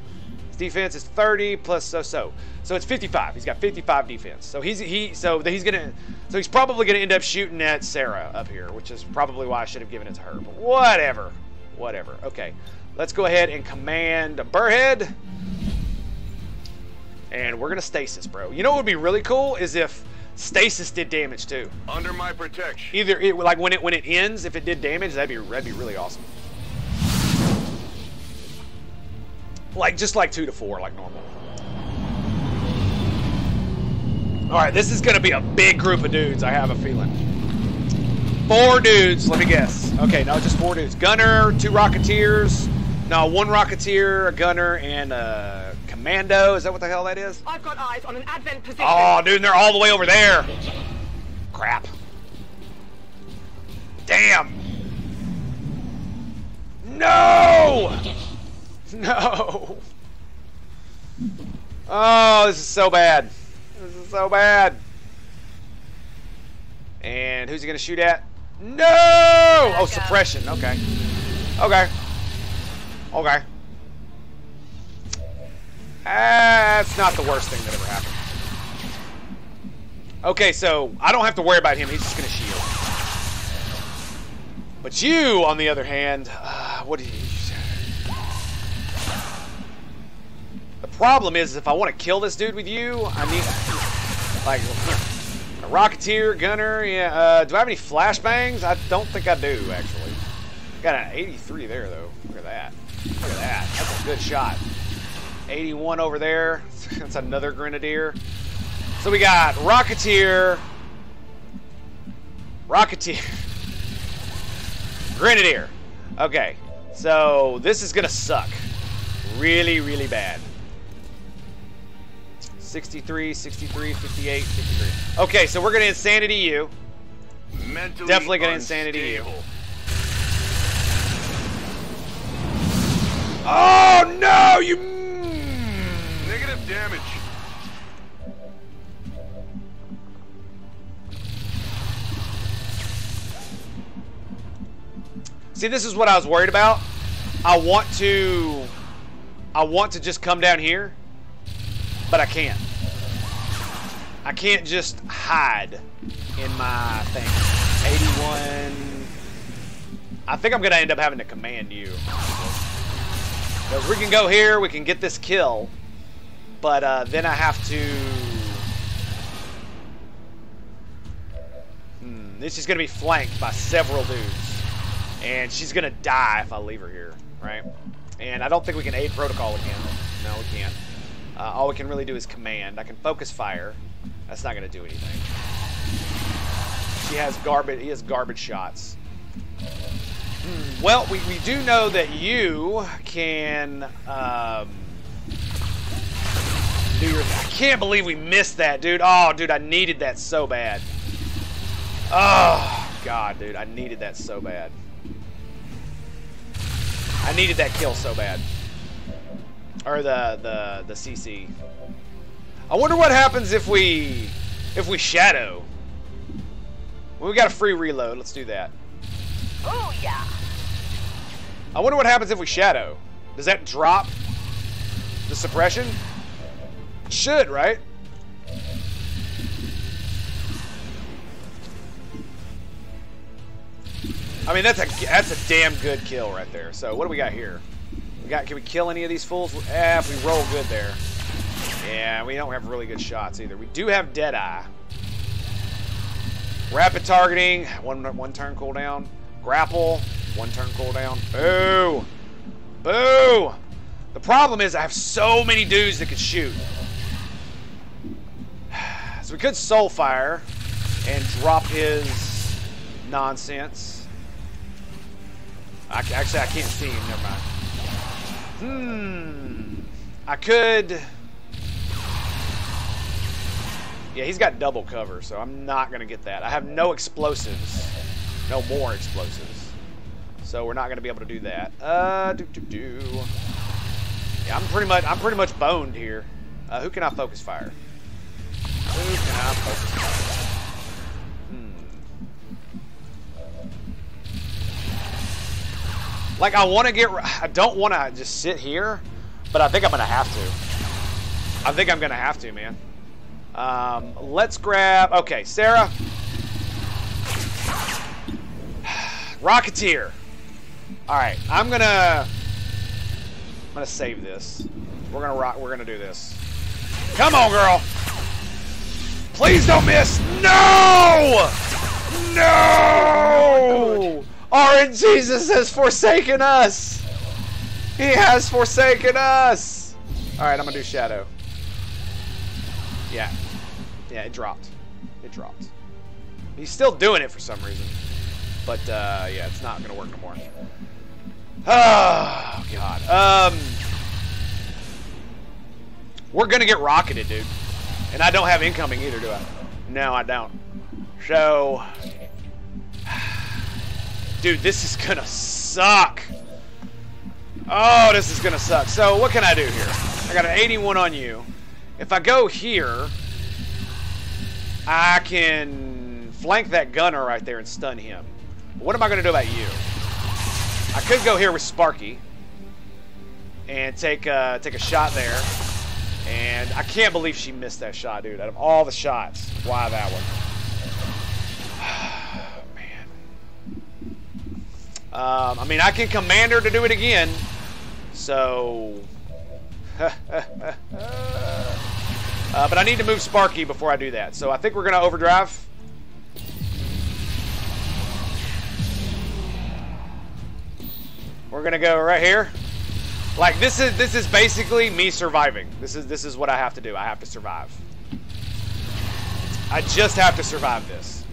His defense is thirty plus so-so. So it's fifty-five. He's got fifty-five defense. So he's he so he's gonna so he's probably gonna end up shooting at Sarah up here, which is probably why I should have given it to her. But whatever, whatever. Okay, let's go ahead and command a Burrhead, and we're gonna stasis, bro. You know what would be really cool is if stasis did damage too. Under my protection. Either it, like when it when it ends, if it did damage, that'd be that'd be really awesome. Like just like two to four, like normal. Alright, this is going to be a big group of dudes, I have a feeling. Four dudes, let me guess. Okay, no, just four dudes. Gunner, two Rocketeers. No, one Rocketeer, a Gunner, and a Commando. Is that what the hell that is? I've got eyes on an Advent position. Oh, dude, they're all the way over there. Crap. Damn. No! No. Oh, this is so bad. This is so bad. And who's he gonna shoot at? No! Oh, suppression. Okay. Okay. Okay. That's not the worst thing that ever happened. Okay, so I don't have to worry about him. He's just gonna shield. But you, on the other hand, uh, what do you? Problem is, if I want to kill this dude with you, I need like a Rocketeer, Gunner. Yeah. Uh, do I have any flashbangs? I don't think I do, actually. Got an eighty-three there, though. Look at that. Look at that. That's a good shot. eighty-one over there. That's another Grenadier. So we got Rocketeer, Rocketeer, Grenadier. Okay. So this is gonna suck. Really, really bad. sixty-three, sixty-three, fifty-eight, fifty-three. Okay, so we're going to insanity you. Mentally Definitely going to insanity you. Oh, no! You... Negative damage. See, this is what I was worried about. I want to... I want to just come down here. But I can't. I can't just hide in my thing. eighty-one. I think I'm gonna end up having to command you. So if we can go here, we can get this kill. But uh, then I have to. Hmm, this is gonna be flanked by several dudes, and she's gonna die if I leave her here, right? And I don't think we can aid protocol again. No, we can't. Uh, all we can really do is command. I can focus fire. That's not going to do anything. He has garbage. He has garbage shots. Hmm. Well, we, we do know that you can um, do your thing. I can't believe we missed that, dude. Oh, dude, I needed that so bad. Oh, God, dude, I needed that so bad. I needed that kill so bad. Or the, the, the C C. I wonder what happens if we, if we shadow. Well, we got a free reload. Let's do that. Oh, yeah. I wonder what happens if we shadow. Does that drop the suppression? It should, right? I mean, that's a that's a damn good kill right there. So what do we got here? We got can we kill any of these fools? Eh, if we roll good there. Yeah, we don't have really good shots either. We do have Deadeye. Rapid targeting, one one turn cooldown. Grapple, one turn cooldown. Boo! Boo! The problem is I have so many dudes that can shoot. So we could soul fire and drop his nonsense. I, actually, I can't see him. Never mind. Hmm. I could. Yeah, he's got double cover, so I'm not going to get that. I have no explosives. No more explosives. So we're not going to be able to do that. Uh, do, do, do. Yeah, I'm pretty much, I'm pretty much boned here. Uh, who can I focus fire? Who can I focus fire? Hmm. Like, I want to get, I don't want to just sit here, but I think I'm going to have to. I think I'm going to have to, man. Um, let's grab, okay, Sarah. Rocketeer. All right, I'm gonna, I'm gonna save this. We're gonna rock. We're gonna do this. Come on, girl. Please don't miss. No, no. RNGesus has forsaken us. He has forsaken us. All right, I'm gonna do shadow. Yeah, yeah, it dropped. It dropped. He's still doing it for some reason, but uh, yeah, it's not gonna work no more. Oh, God. Um, we're going to get rocketed, dude. And I don't have incoming either, do I? No, I don't. So, dude, this is going to suck. Oh, this is going to suck. So, what can I do here? I got an eighty-one on you. If I go here, I can flank that gunner right there and stun him. What am I going to do about you? I could go here with Sparky and take uh, take a shot there, and I can't believe she missed that shot, dude. Out of all the shots, why that one? Oh, man. Um, I mean, I can command her to do it again, so. uh, but I need to move Sparky before I do that, so I think we're gonna overdrive. We're gonna go right here. Like this is this is basically me surviving. This is this is what I have to do. I have to survive. I just have to survive this.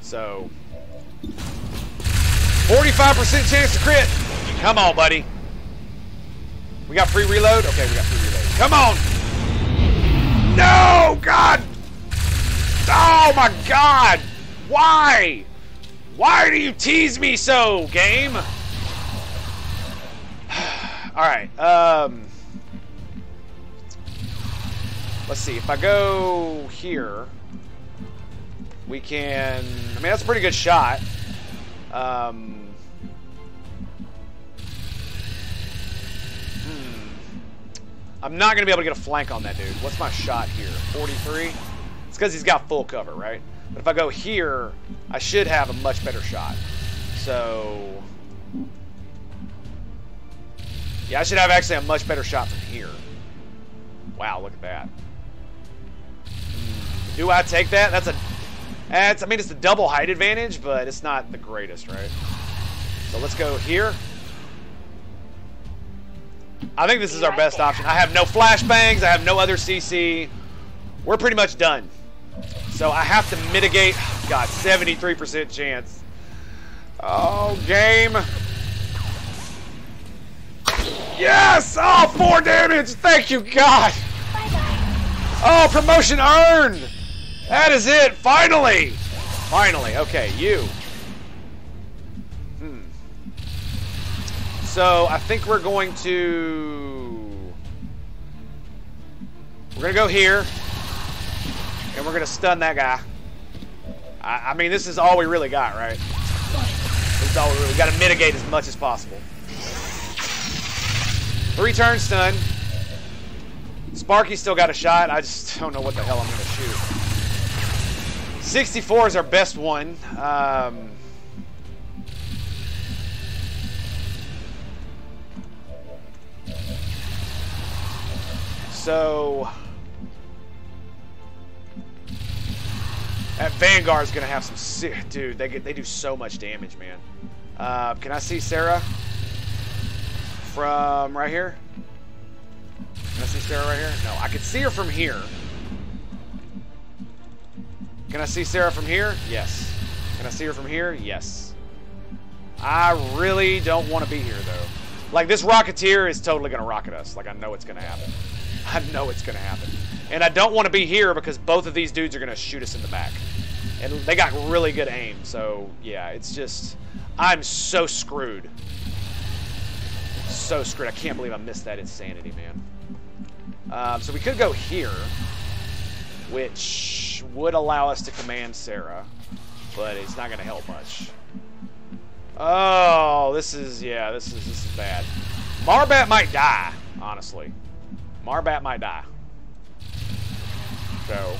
So forty-five percent chance to crit. Come on, buddy. We got free reload? Okay, we got free reload. Come on! No! God! Oh my God! Why? Why do you tease me so, game? All right, um, let's see. If I go here, we can, I mean, that's a pretty good shot. Um, hmm. I'm not going to be able to get a flank on that dude. What's my shot here? forty-three? It's because he's got full cover, right? But if I go here, I should have a much better shot. So... yeah, I should have actually a much better shot from here. Wow, look at that. Do I take that? That's a... that's, I mean, it's a double height advantage, but it's not the greatest, right? So let's go here. I think this is our best option. I have no flashbangs. I have no other C C. We're pretty much done. So I have to mitigate... God, seventy-three percent chance. Oh, game... yes! Oh, four damage! Thank you, God! Bye-bye. Oh, promotion earned! That is it, finally! Finally, okay, you. Hmm. So, I think we're going to... We're going to go here. And we're going to stun that guy. I, I mean, this is all we really got, right? This is all we really got to mitigate as much as possible. Three turns stun. Sparky still got a shot. I just don't know what the hell I'm going to shoot. sixty-four is our best one. Um, so... That Vanguard's going to have some sick... Dude, they, get, they do so much damage, man. Uh, can I see Sarah? From right here? Can I see Sarah right here? No, I can see her from here. Can I see Sarah from here? Yes. Can I see her from here? Yes. I really don't want to be here, though. Like, this Rocketeer is totally going to rocket us. Like, I know it's going to happen. I know it's going to happen. And I don't want to be here because both of these dudes are going to shoot us in the back. And they got really good aim. So, yeah, it's just... I'm so screwed. So screwed. I can't believe I missed that insanity, man. Um, so we could go here, which would allow us to command Sarah, but it's not going to help much. Oh, this is, yeah, this is, this is bad. Marbat might die, honestly. Marbat might die. So.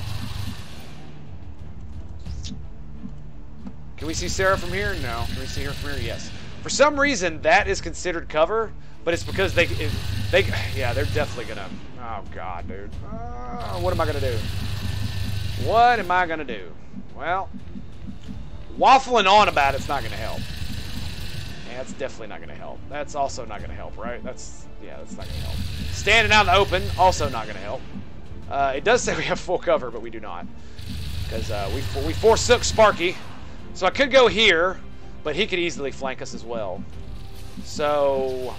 Can we see Sarah from here? No. Can we see her from here? Yes. For some reason, that is considered cover, but it's because they, it, they, yeah, they're definitely going to... Oh, God, dude. Uh, what am I going to do? What am I going to do? Well, waffling on about it's not going to help. Yeah, that's definitely not going to help. That's also not going to help, right? That's, yeah, that's not going to help. Standing out in the open, also not going to help. Uh, it does say we have full cover, but we do not. Because uh, we, we forsook Sparky. So I could go here, but he could easily flank us as well. So,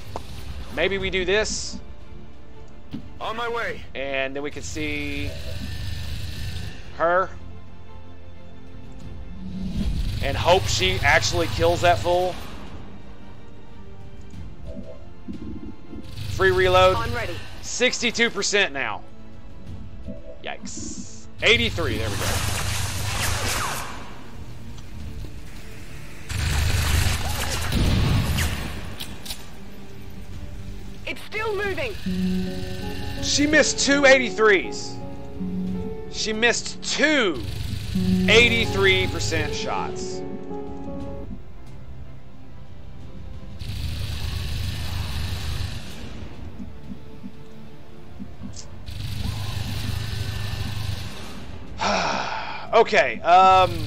maybe we do this. On my way. And then we can see her. And hope she actually kills that fool. Free reload. I'm ready. sixty-two percent now. Yikes. eighty-three, there we go. It's still moving. She missed two eighty-threes. She missed two eighty-three percent shots. Okay. Um,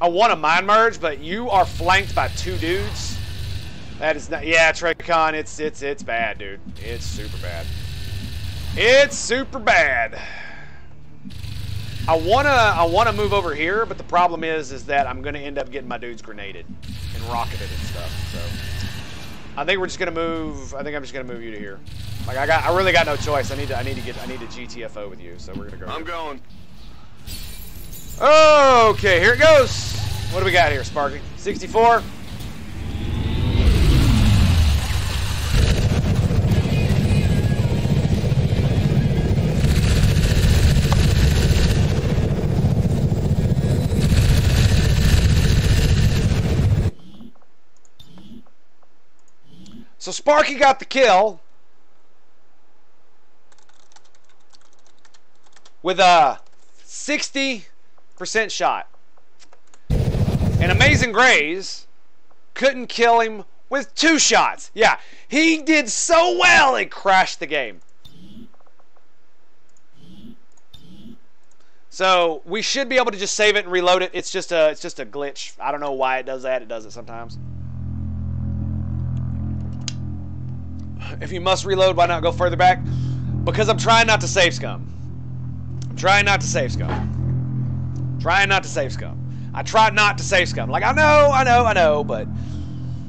I want to mind merge, but you are flanked by two dudes. That is not... Yeah, Tracon, it's it's it's bad, dude. It's super bad. It's super bad. I wanna I wanna move over here, but the problem is is that I'm gonna end up getting my dudes grenaded and rocketed and stuff. So I think we're just gonna move. I think I'm just gonna move you to here. Like I got I really got no choice. I need to I need to get I need to G T F O with you. So we're gonna go. I'm here. going. Okay, here it goes. What do we got here, Sparky? sixty-four. So Sparky got the kill with a sixty percent shot. And Amazing Grace couldn't kill him with two shots. Yeah, he did so well it crashed the game. So we should be able to just save it and reload it. It's just a it's just a glitch. I don't know why it does that. It does it sometimes. If you must reload, why not go further back? Because I'm trying not to save scum. I'm trying not to save scum. Trying not to save scum. I try not to save scum. Like, I know, I know, I know, but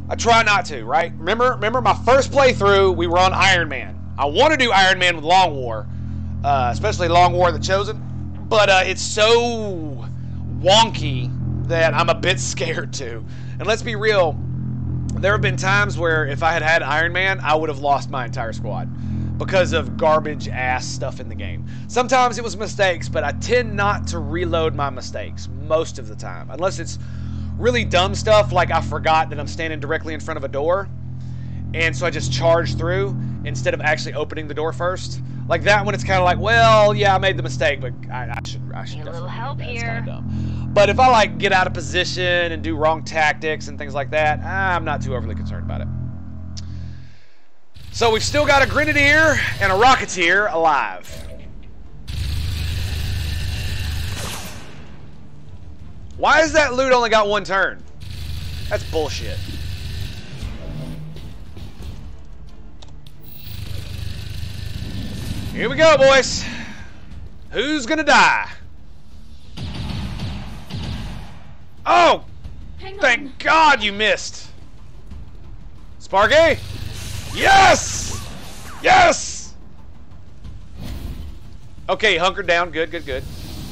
I try not to, right? Remember, remember my first playthrough, we were on Iron Man. I want to do Iron Man with Long War, uh, especially Long War the Chosen, but uh, it's so wonky that I'm a bit scared to. And let's be real, there have been times where if I had had Iron Man, I would have lost my entire squad because of garbage ass stuff in the game. Sometimes it was mistakes, but I tend not to reload my mistakes most of the time, unless it's really dumb stuff like I forgot that I'm standing directly in front of a door, and so I just charge through instead of actually opening the door first. Like that one, it's kind of like, well, yeah, I made the mistake, but I, I should, I should. Need a little help here. But if I like get out of position and do wrong tactics and things like that, I'm not too overly concerned about it. So we've still got a Grenadier and a Rocketeer alive. Why is that loot only got one turn? That's bullshit. Here we go, boys. Who's gonna die? Oh! Thank God you missed. Sparky? Yes! Yes! Okay, hunkered down. Good, good, good.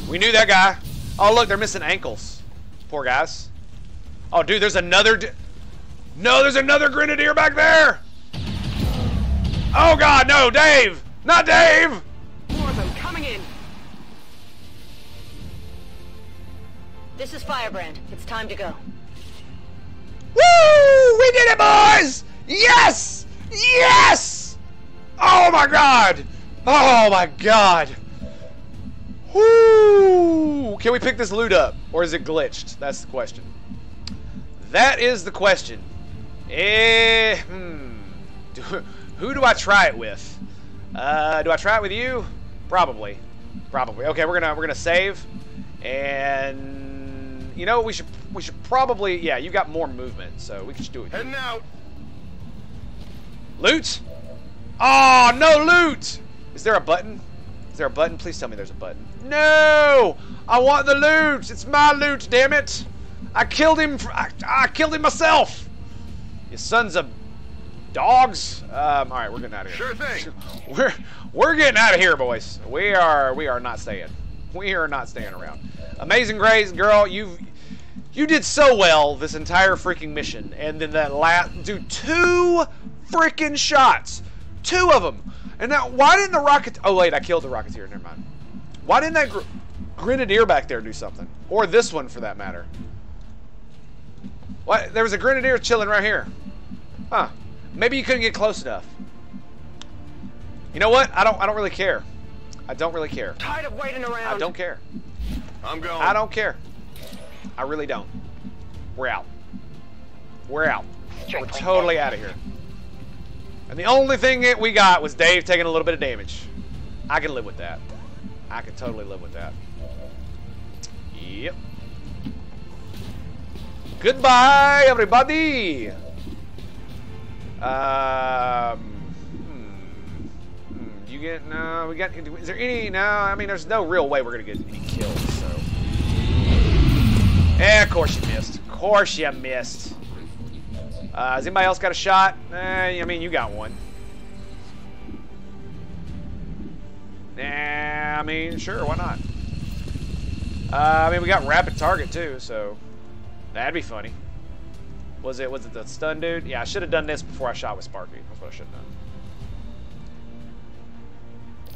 We knew that guy. Oh, look, they're missing ankles. Poor guys. Oh, dude, there's another... D no, there's another Grenadier back there! Oh, God, no, Dave! Not Dave! More of them coming in. This is Firebrand. It's time to go. Woo! We did it, boys! Yes! Yes! Oh my God! Oh my God! Woo! Can we pick this loot up? Or is it glitched? That's the question. That is the question. Eh, hmm. Do, who do I try it with? Uh, do I try it with you? Probably, probably. Okay, we're gonna we're gonna save, and you know we should we should probably yeah. You've got more movement, so we can just do it. Heading out. Loot? Oh no, loot! Is there a button? Is there a button? Please tell me there's a button. No! I want the loot. It's my loot, damn it! I killed him. For, I, I killed him myself. Your son's a. Dogs. Um, all right, we're getting out of here. Sure thing. We're we're getting out of here, boys. We are we are not staying. We are not staying around. Amazing Grace, girl, you you did so well this entire freaking mission, and then that last do two freaking shots, two of them. And now why didn't the rocket? Oh wait, I killed the Rocketeer. Never mind. Why didn't that gr Grenadier back there do something, or this one for that matter? What? There was a Grenadier chilling right here, huh? Maybe you couldn't get close enough. You know what? I don't I don't really care. I don't really care. Tired of waiting around. I don't care. I'm going. I don't care. I really don't. We're out. We're out. We're totally out of here. And the only thing that we got was Dave taking a little bit of damage. I can live with that. I can totally live with that. Yep. Goodbye, everybody. Um, hmm, hmm, you get no. We got. Is there any? No. I mean, there's no real way we're gonna get any kills. So. Eh, of course you missed. Of course you missed. Uh, has anybody else got a shot? Eh, I mean, you got one. Nah. I mean, sure. Why not? Uh, I mean, we got rapid target too, so that'd be funny. Was it was it the stun dude? Yeah, I should have done this before I shot with Sparky. That's what I should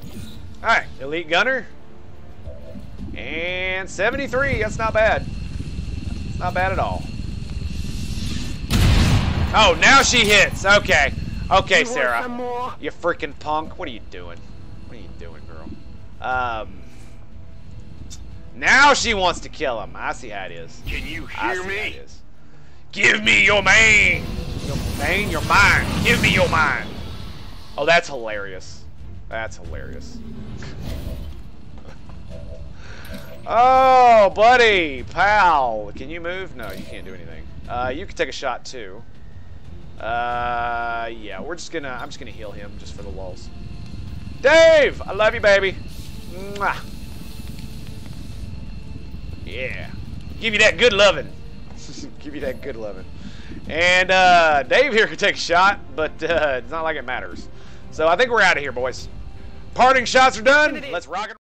have done. All right, Elite Gunner. And seventy-three, that's not bad. That's not bad at all. Oh, now she hits. Okay. Okay, Sarah. You freaking punk. What are you doing? What are you doing, girl? Um Now she wants to kill him. I see how it is. Can you hear me? How it is. Give me your mane! Your mane? Your mind! Give me your mind! Oh, that's hilarious. That's hilarious. Oh, buddy! Pal! Can you move? No, you can't do anything. Uh, you can take a shot, too. Uh, yeah, we're just gonna... I'm just gonna heal him, just for the lulz. Dave! I love you, baby! Mwah. Yeah. Give you that good lovin'. Give you that good loving. And uh, Dave here could take a shot, but uh, it's not like it matters. So I think we're out of here, boys. Parting shots are done. Let's rock and roll.